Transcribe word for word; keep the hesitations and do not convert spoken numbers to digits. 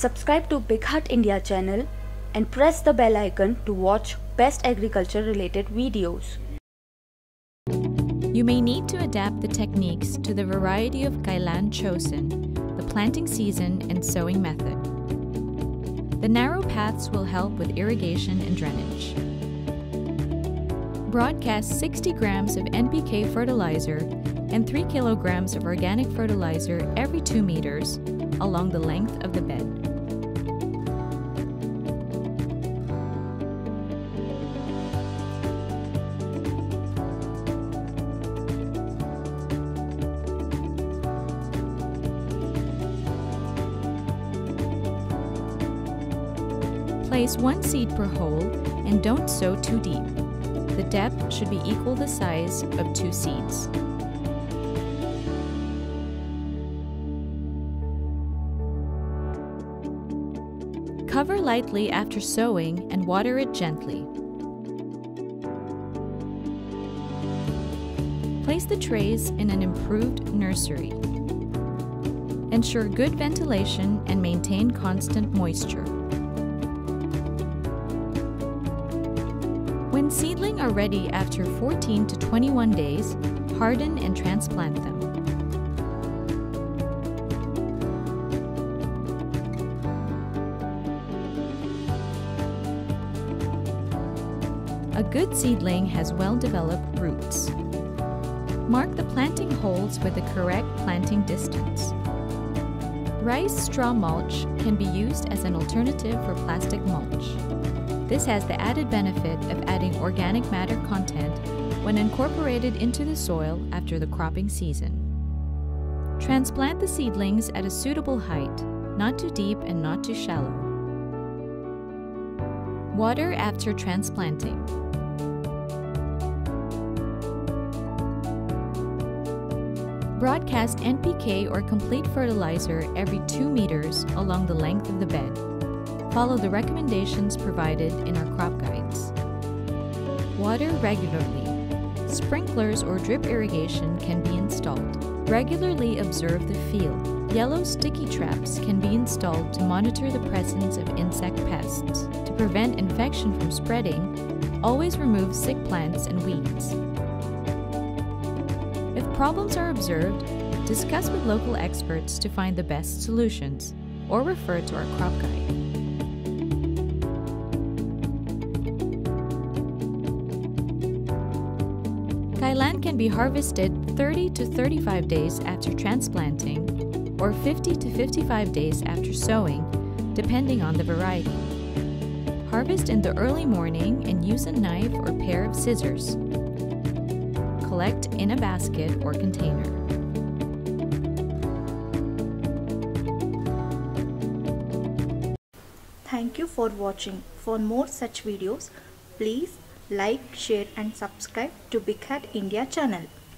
Subscribe to BigHaat India channel and press the bell icon to watch best agriculture related videos. You may need to adapt the techniques to the variety of Kailaan chosen, the planting season and sowing method. The narrow paths will help with irrigation and drainage. Broadcast sixty grams of N P K fertilizer and three kilograms of organic fertilizer every two meters along the length of the bed. Place one seed per hole and don't sow too deep. The depth should be equal the size of two seeds. Cover lightly after sowing and water it gently. Place the trays in an improved nursery. Ensure good ventilation and maintain constant moisture. When seedlings are ready after fourteen to twenty-one days, harden and transplant them. A good seedling has well-developed roots. Mark the planting holes with the correct planting distance. Rice straw mulch can be used as an alternative for plastic mulch. This has the added benefit of adding organic matter content when incorporated into the soil after the cropping season. Transplant the seedlings at a suitable height, not too deep and not too shallow. Water after transplanting. Broadcast N P K or complete fertilizer every two meters along the length of the bed. Follow the recommendations provided in our crop guides. Water regularly. Sprinklers or drip irrigation can be installed. Regularly observe the field. Yellow sticky traps can be installed to monitor the presence of insect pests. To prevent infection from spreading, always remove sick plants and weeds. If problems are observed, discuss with local experts to find the best solutions or refer to our crop guide. Kailaan can be harvested thirty to thirty-five days after transplanting or fifty to fifty-five days after sowing, depending on the variety. Harvest in the early morning and use a knife or pair of scissors. Collect in a basket or container. Thank you for watching. For more such videos, please like, share and subscribe to BigHaat India channel.